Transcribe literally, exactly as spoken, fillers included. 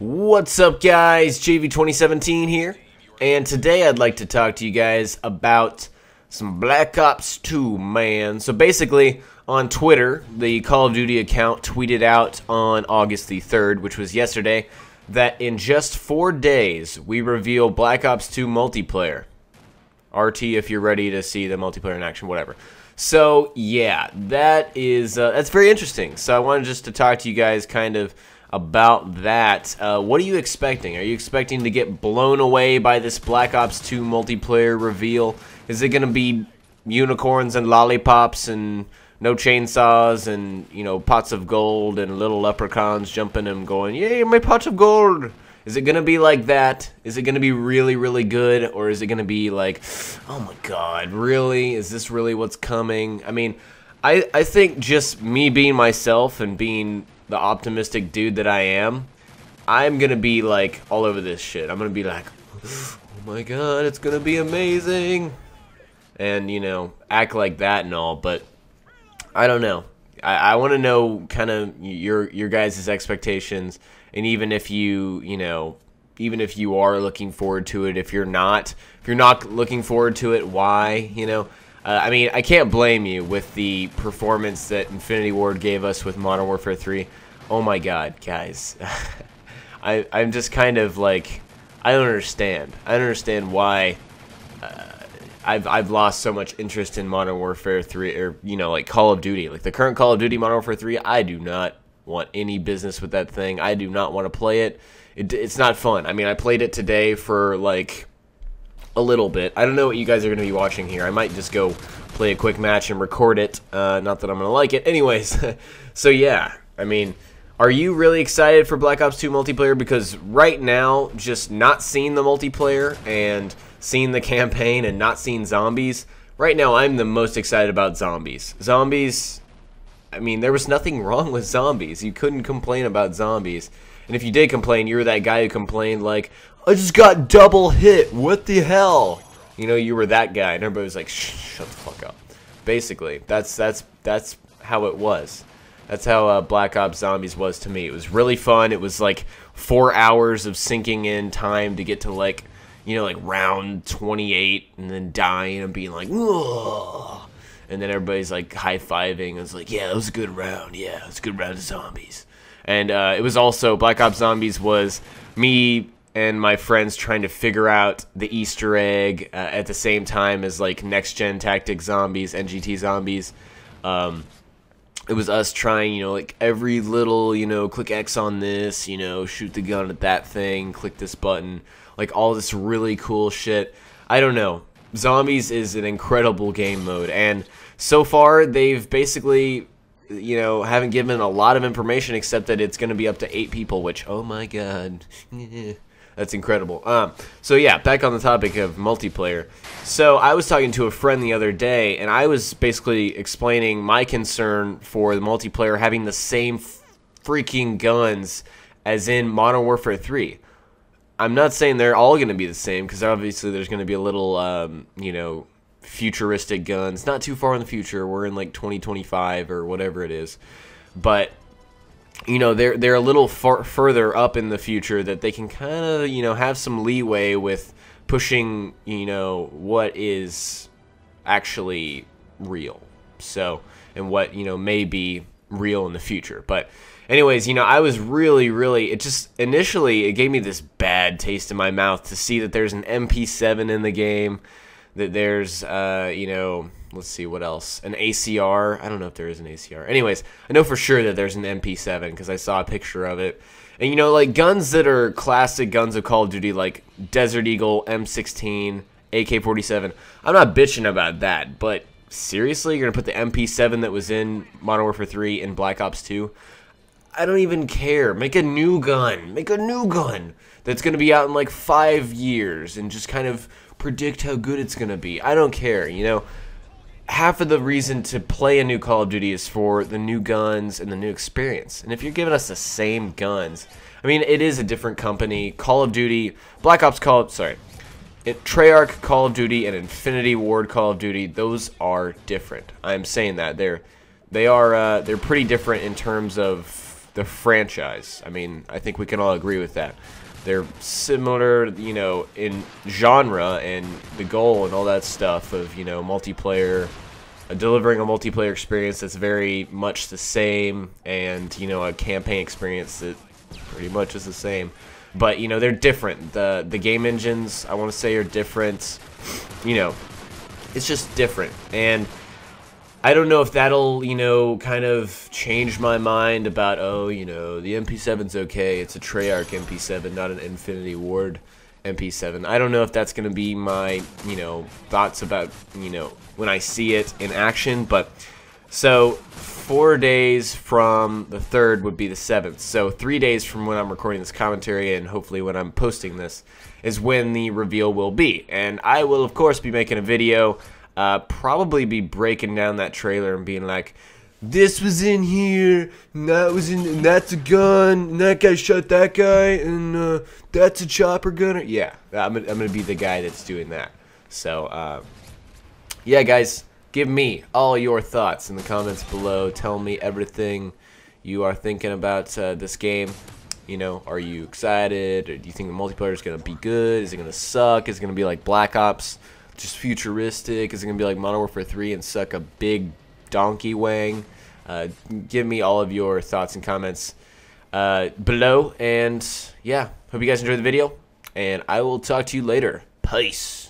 What's up, guys? J V twenty seventeen here, and today I'd like to talk to you guys about some Black Ops two, man. So basically, on Twitter, the Call of Duty account tweeted out on August the third, which was yesterday, that in just four days, we reveal Black Ops two multiplayer. R T if you're ready to see the multiplayer in action, whatever. So, yeah, that is, uh, that's very interesting. So I wanted just to talk to you guys kind of about that. Uh, what are you expecting? Are you expecting to get blown away by this Black Ops two multiplayer reveal? Is it going to be unicorns and lollipops and no chainsaws and, you know, pots of gold and little leprechauns jumping and going, yay, my pot of gold? Is it going to be like that? Is it going to be really, really good? Or is it going to be like, oh my god, really? Is this really what's coming? I mean, I, I think just me being myself and being the optimistic dude that I am, I'm going to be like all over this shit. I'm going to be like, oh my god, it's going to be amazing. And, you know, act like that and all, but I don't know. I, I want to know kind of your your guys' expectations, and even if you, you know, even if you are looking forward to it, if you're not, if you're not looking forward to it, why, you know? Uh, I mean, I can't blame you with the performance that Infinity Ward gave us with Modern Warfare three. Oh my god, guys. I, I'm just kind of like, I don't understand. I don't understand why uh, I've, I've lost so much interest in Modern Warfare three, or, you know, like Call of Duty. Like the current Call of Duty, Modern Warfare three, I do not want any business with that thing. I do not want to play it. it. It's not fun. I mean, I played it today for like a little bit. I don't know what you guys are going to be watching here. I might just go play a quick match and record it. Uh, not that I'm going to like it. Anyways, so yeah, I mean, are you really excited for Black Ops two multiplayer? Because right now, just not seeing the multiplayer and seeing the campaign and not seeing zombies, right now I'm the most excited about zombies. Zombies, I mean, there was nothing wrong with zombies. You couldn't complain about zombies. And if you did complain, you were that guy who complained like, I just got double hit, what the hell? You know, you were that guy, and everybody was like, shh, shut the fuck up. Basically, that's, that's, that's how it was. That's how uh, Black Ops Zombies was to me. It was really fun. It was like four hours of sinking in time to get to like, you know, like round twenty-eight and then dying and being like, ugh. And then everybody's like high-fiving. And it's like, yeah, that was a good round. Yeah, it was a good round of zombies. And uh, it was also, Black Ops Zombies was me and my friends trying to figure out the Easter egg uh, at the same time as like next-gen tactic zombies, N G T Zombies. Um... It was us trying, you know, like every little, you know, click X on this, you know, shoot the gun at that thing, click this button, like all this really cool shit. I don't know. Zombies is an incredible game mode, and so far they've basically, you know, haven't given a lot of information except that it's going to be up to eight people, which, oh my god, that's incredible. Um, so yeah, back on the topic of multiplayer. So I was talking to a friend the other day, and I was basically explaining my concern for the multiplayer having the same freaking guns as in Modern Warfare three. I'm not saying they're all going to be the same, because obviously there's going to be a little, um, you know, futuristic guns. Not too far in the future. We're in like twenty twenty-five or whatever it is. But, you know, they're, they're a little far, further up in the future that they can kind of, you know, have some leeway with pushing, you know, what is actually real. So, and what, you know, may be real in the future. But anyways, you know, I was really, really, it just, initially, it gave me this bad taste in my mouth to see that there's an M P seven in the game, that there's, uh, you know, let's see, what else? An A C R. I don't know if there is an A C R. Anyways, I know for sure that there's an M P seven because I saw a picture of it. And, you know, like guns that are classic guns of Call of Duty, like Desert Eagle, M sixteen, A K forty-seven. I'm not bitching about that, but seriously, you're going to put the M P seven that was in Modern Warfare three in Black Ops two? I don't even care. Make a new gun. Make a new gun that's going to be out in like five years and just kind of predict how good it's going to be. I don't care, you know. Half of the reason to play a new Call of Duty is for the new guns and the new experience. And if you're giving us the same guns, I mean, it is a different company. Call of Duty, Black Ops Call of, sorry, it, Treyarch Call of Duty and Infinity Ward Call of Duty, those are different. I'm saying that they're they are uh, they're pretty different in terms of the franchise. I mean, I think we can all agree with that. They're similar, you know, in genre and the goal and all that stuff of, you know, multiplayer, uh, delivering a multiplayer experience that's very much the same, and, you know, a campaign experience that pretty much is the same. But, you know, they're different. The the game engines, I want to say, are different. You know, it's just different. And I don't know if that'll, you know, kind of change my mind about, oh, you know, the M P seven's okay. It's a Treyarch M P seven, not an Infinity Ward M P seven. I don't know if that's going to be my, you know, thoughts about, you know, when I see it in action. But, so, four days from the third would be the seventh. So, three days from when I'm recording this commentary, and hopefully when I'm posting this, is when the reveal will be. And I will, of course, be making a video, uh, probably be breaking down that trailer and being like, this was in here, and that was in, and that's a gun, and that guy shot that guy, and uh, that's a chopper gunner. Yeah, I'm, I'm gonna be the guy that's doing that. So, uh, yeah, guys. Give me all your thoughts in the comments below. Tell me everything you are thinking about uh, this game. You know, are you excited? Or do you think the multiplayer is going to be good? Is it going to suck? Is it going to be like Black Ops, just futuristic? Is it going to be like Modern Warfare three and suck a big donkey wang? Uh, give me all of your thoughts and comments uh, below. And yeah, hope you guys enjoyed the video. And I will talk to you later. Peace.